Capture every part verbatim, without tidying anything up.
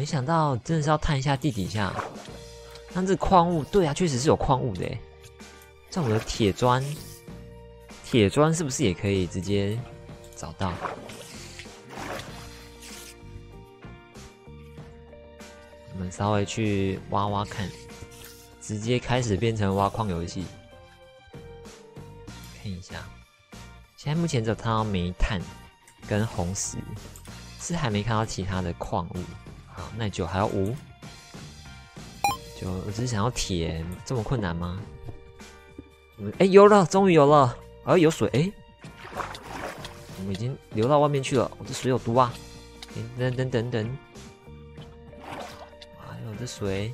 没想到真的是要探一下地底下。但是矿物，对啊，确实是有矿物的诶。像我的铁砖，铁砖是不是也可以直接找到？ 我们稍微去挖挖看，直接开始变成挖矿游戏。看一下，现在目前只有看到煤炭跟红石，是还没看到其他的矿物。好，耐久还有五，就我只是想要铁，这么困难吗？我们哎、欸、有了，终于有了！啊，有水哎、欸，我们已经流到外面去了。我这水有毒啊！等等等等。 我的水，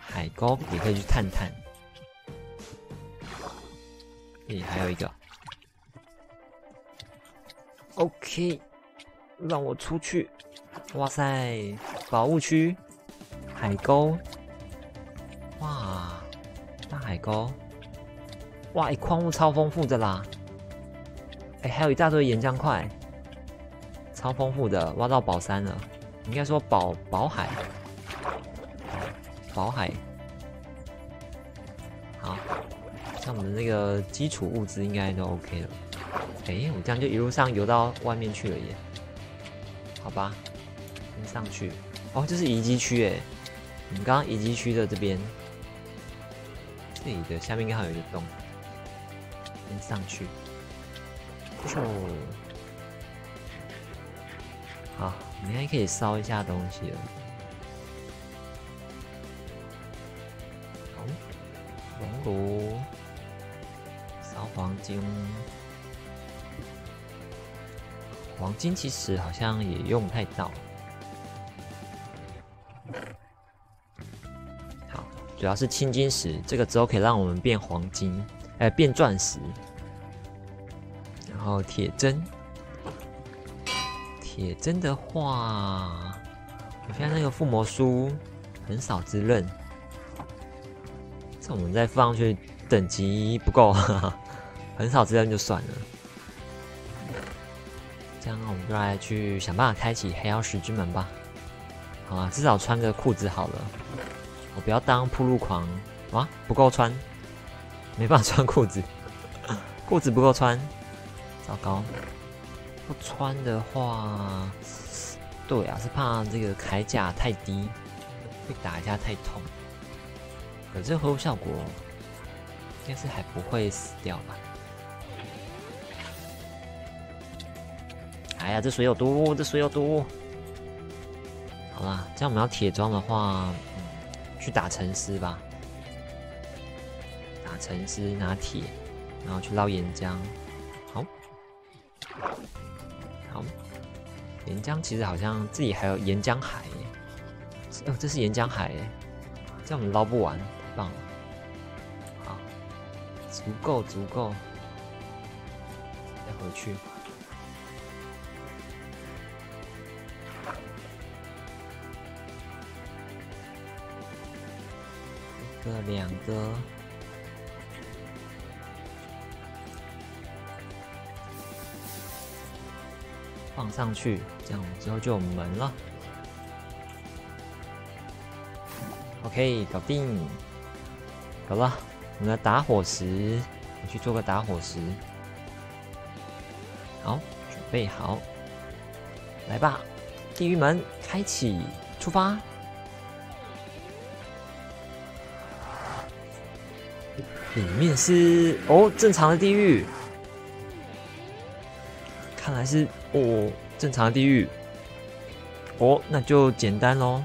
海沟也可以去探探。这里还有一个 ，OK， 让我出去。哇塞，宝物区，海沟，哇，大海沟，哇，欸、矿物超丰富的啦。哎、欸，还有一大堆岩浆块，超丰富的，挖到宝山了。 应该说宝宝海，宝海，好，像我们那个基础物资应该都 OK 了。哎、欸，我这样就一路上游到外面去了耶。好吧，先上去。哦，这是遗迹区哎，我们刚刚遗迹区的这边，这里的下面刚好有一个洞，先上去。哦，好。 应该可以烧一下东西了。好，熔炉，烧黄金。黄金其实好像也用不太到。好，主要是青金石，这个之后可以让我们变黄金，哎、呃，变钻石。然后铁针。 铁针的话，我现在那个附魔书很少之刃，这我们再放上去等级不够，很少之刃就算了。这样我们就来去想办法开启黑曜石之门吧。好啊，至少穿个裤子好了，我不要当铺路狂啊，不够穿，没办法穿裤子，裤子不够穿，糟糕。 不穿的话，对啊，是怕这个铠甲太低，被打一下太痛。可这回复效果应该是还不会死掉吧？哎呀，这水有毒，这水有毒！好啦，这样我们要铁装的话，嗯，去打沉尸吧。打沉尸拿铁，然后去捞岩浆。好。 好，岩浆其实好像自己还有岩浆海耶，哦，这是岩浆海耶，这样我们捞不完，太棒了。好，足够足够，再回去。一个，两个。 放上去，这样之后就有门了。OK， 搞定，好了，我们的打火石，我去做个打火石。好，准备好，来吧，地狱门开启，出发。里面是哦，正常的地狱。 看来是哦，正常的地狱哦，那就简单咯。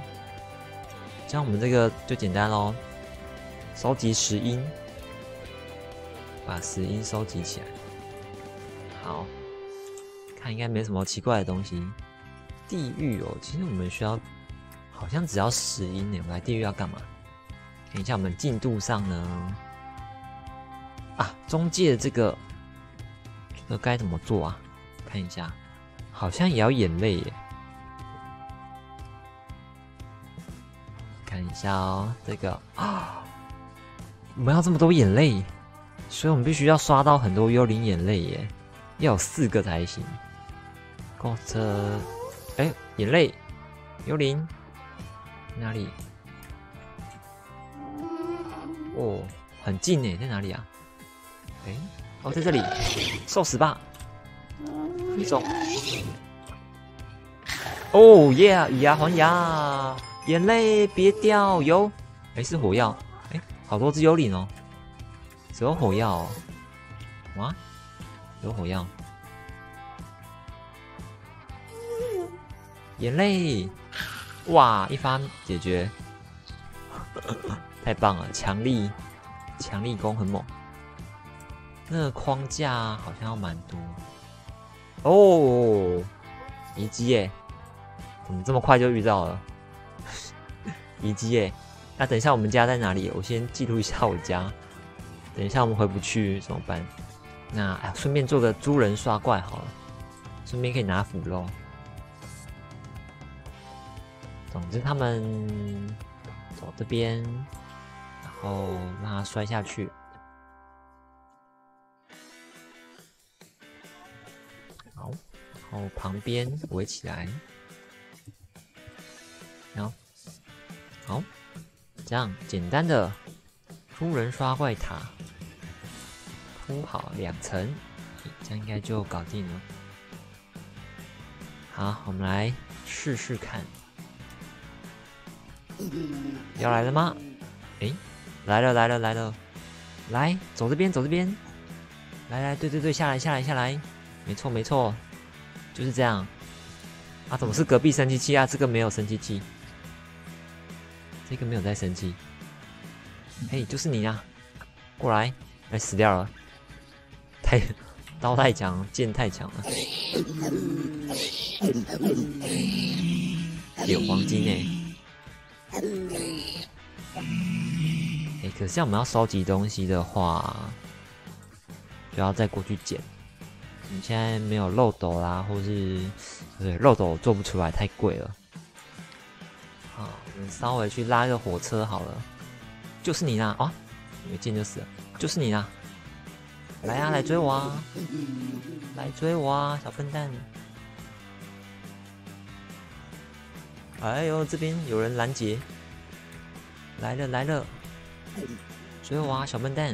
像我们这个就简单咯，收集石英，把石英收集起来。好，看应该没什么奇怪的东西。地狱哦，其实我们需要，好像只要石英耶。我们来地狱要干嘛？看一下我们进度上呢。啊，中介这个，这该怎么做啊？ 看一下，好像也要眼泪耶。看一下哦，这个啊，我们要这么多眼泪，所以我们必须要刷到很多幽灵眼泪耶，要有四个才行。Got， 哎、欸，眼泪幽灵哪里？哦，很近呢，在哪里啊？哎、欸，哦，在这里，受死吧！飞走！哦耶！以牙还牙，眼泪别掉哟！哎、欸，是火药！哎、欸，好多只幽灵哦，只有火药、哦，哇，有火药！ 眼泪，哇！一发解决，太棒了！强力，强力攻很猛。那个框架好像要蛮多哦，遗迹耶！怎么这么快就遇到了？遗迹耶！那等一下我们家在哪里？我先记录一下我家。等一下我们回不去怎么办？那哎，顺便做个猪人刷怪好了，顺便可以拿腐肉。 总之，他们走这边，然后让他摔下去。好，然后旁边围起来。好，好，这样简单的突人刷怪塔铺好两层，这样应该就搞定了。好，我们来试试看。 要来了吗？哎、欸，来了来了来了，来走这边走这边，来来对对对下来下来下来，没错没错，就是这样。啊，怎么是隔壁生气器啊？这个没有生气器，这个没有在生气。嘿、欸，就是你啊，过来，哎、欸、死掉了，太刀太强，剑太强了，有黄金哎、欸。 哎、欸，可是像我们要收集东西的话，就要再过去捡。你现在没有漏斗啦，或是对漏斗做不出来，太贵了。好，我们稍微去拉一个火车好了。就是你啦！啊，一见就死了。就是你啦！来啊，来追我啊！来追我啊，小笨蛋！ 哎呦，这边有人拦截，来了来了，追我啊，小笨蛋！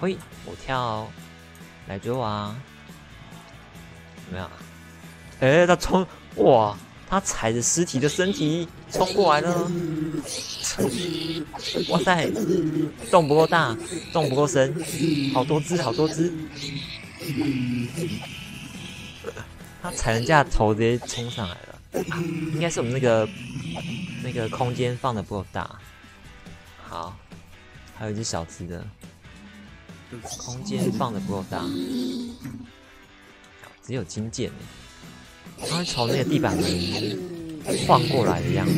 嘿，我跳，来追我啊！怎么样？哎、欸，他冲，哇，他踩着尸体的身体冲过来了！哇塞，洞不够大，洞不够深，好多只，好多只！他踩人家的头，直接冲上来了。 啊、应该是我们那个那个空间放的不够大。好，还有一只小只的，空间放的不够大，只有金剑，它会从那个地板晃过来的样子。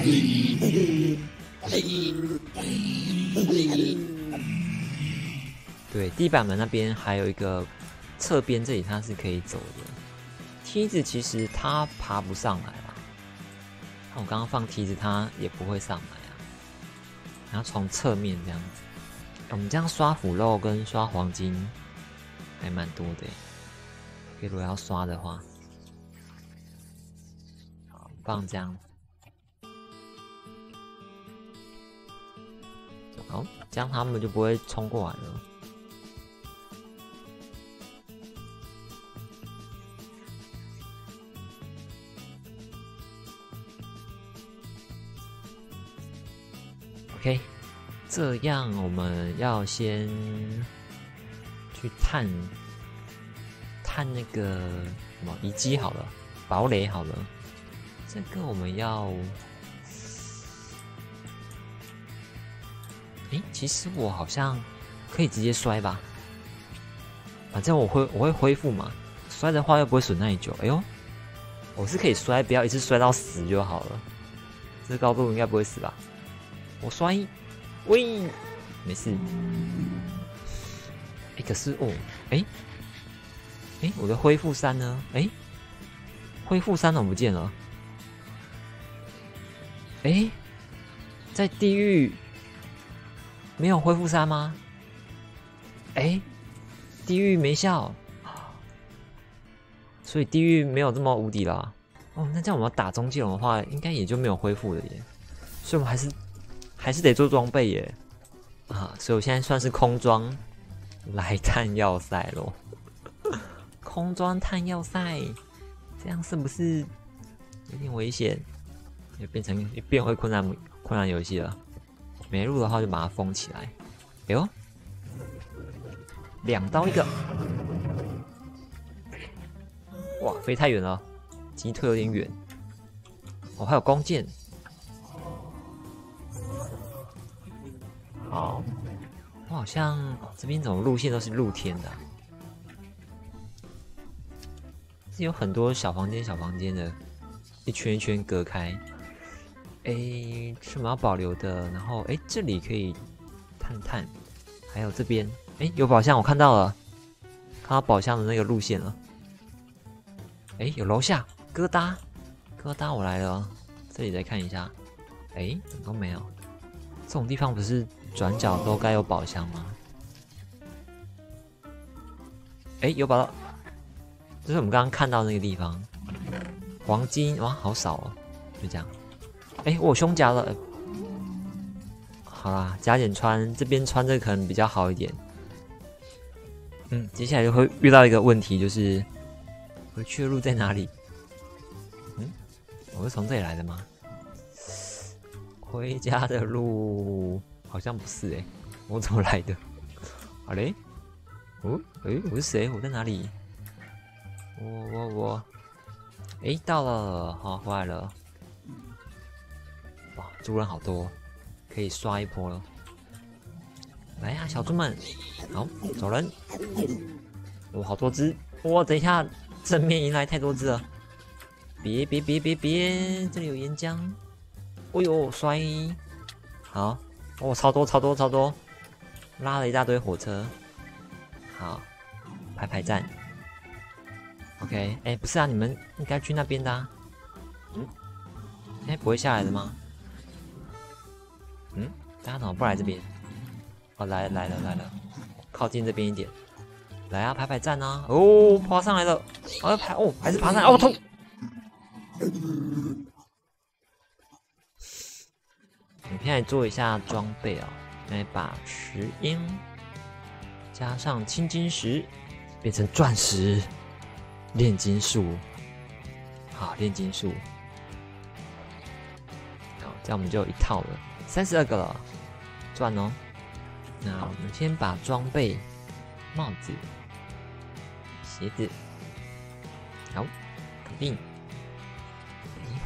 对，地板门那边还有一个侧边，这里它是可以走的。梯子其实它爬不上来。 我刚刚放梯子，它也不会上来啊。然后从侧面这样子，我们这样刷腐肉跟刷黄金还蛮多的。如果要刷的话，好，放这样。好，这样他们就不会冲过来了。OK， 这样我们要先去探探那个什么遗迹好了，堡垒好了。这个我们要……诶，其实我好像可以直接摔吧，反正我会我会恢复嘛，摔的话又不会损耐久。哎呦，我是可以摔，不要一次摔到死就好了。这高度应该不会死吧？ 我摔，喂，没事。哎、欸，可是哦，哎、欸，哎、欸，我的恢复三呢？哎、欸，恢复三怎么不见了？哎、欸，在地狱没有恢复三吗？哎、欸，地狱没效，所以地狱没有这么无敌了。哦，那这样我们打中继龙的话，应该也就没有恢复了耶。所以我们还是还是得做装备耶。啊，所以我现在算是空装来探要塞咯。空装探要塞，这样是不是有点危险？也变成也变回困难困难游戏了。没入的话就把它封起来。哎呦，两刀一个。 哇，飞太远了，击退有点远。哦，还有弓箭。好，我好像、哦、这边怎么路线都是露天的、啊，是有很多小房间、小房间的，一圈一圈隔开。哎、欸，是我们要保留的。然后哎、欸，这里可以探探，还有这边，哎、欸，有宝箱，我看到了，看到宝箱的那个路线了。 哎，有楼下疙瘩，疙瘩我来了，这里再看一下。哎，怎么都没有？这种地方不是转角都该有宝箱吗？哎，有宝，这是我们刚刚看到的那个地方。黄金哇，好少哦，就这样。哎，我有胸甲了。好啦，加减穿，这边穿这个可能比较好一点。嗯，接下来就会遇到一个问题，就是。 回去的路在哪里？嗯，我是从这里来的吗？回家的路好像不是哎、欸，我怎么来的？好嘞，哦，哎、欸，我是谁？我在哪里？我我我，哎、欸，到了，好，回来了。哇，猪人好多，可以刷一波了。来呀、啊，小猪们，好，走人。哇，好多只，哇，等一下。 正面迎来太多只了，别别别别别！这里有岩浆，哎呦摔！好，哦超多超多超多，拉了一大堆火车。好，排排站。OK， 哎不是啊，你们应该去那边的啊。嗯，哎不会下来的吗？嗯，大家怎么不来这边？哦来了来了来了，靠近这边一点。 来啊，排排站啊！哦，爬上来了，我、哦、要爬哦，还是爬上来哦，痛！我们现在做一下装备啊、哦，来把石英加上青金石变成钻石，炼金术，好，炼金术，好，这样我们就有一套了，三十二个了，钻哦。那我们先把装备。 帽子、鞋子，好，肯定。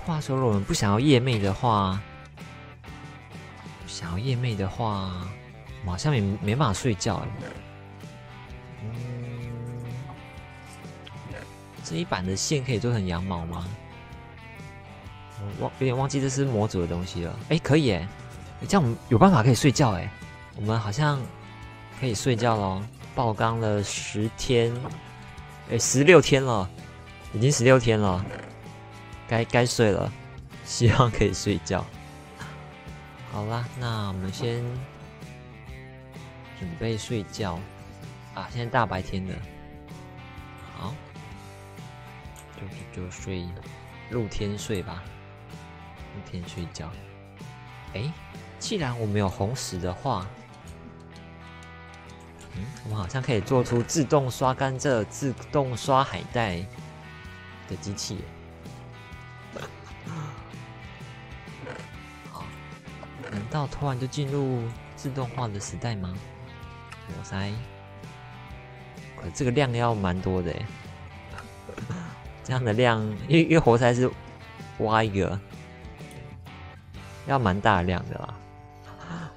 话说，如果我们不想要夜魅的话，不想要夜魅的话，我好像没没办法睡觉。嗯，这一版的线可以做成羊毛吗？我忘有点忘记这是模组的东西了。哎、欸，可以哎、欸，这样我们有办法可以睡觉哎、欸，我们好像可以睡觉咯。 爆缸了十天，哎、欸，十六天了，已经十六天了，该该睡了，希望可以睡觉。好啦，那我们先准备睡觉啊！现在大白天的，好，就就就睡露天睡吧，露天睡觉。哎、欸，既然我们有红石的话。 嗯，我们好像可以做出自动刷甘蔗、自动刷海带的机器。好，难道突然就进入自动化的时代吗？我猜，可这个量要蛮多的哎。这样的量，因为因为活塞是挖一个，要蛮大量的啦。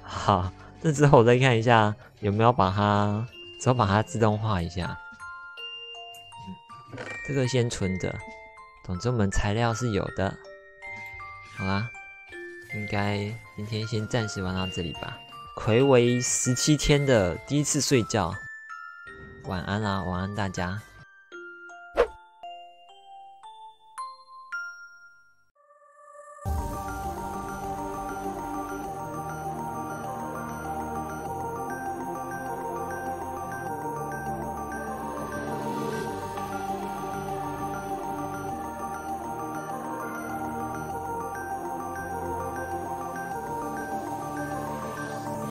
好，这之后我再看一下。 有没有把它，只要把它自动化一下？嗯，这个先存着。总之我们材料是有的。好啦，应该今天先暂时玩到这里吧。睽违十七天的第一次睡觉，晚安啦，晚安大家。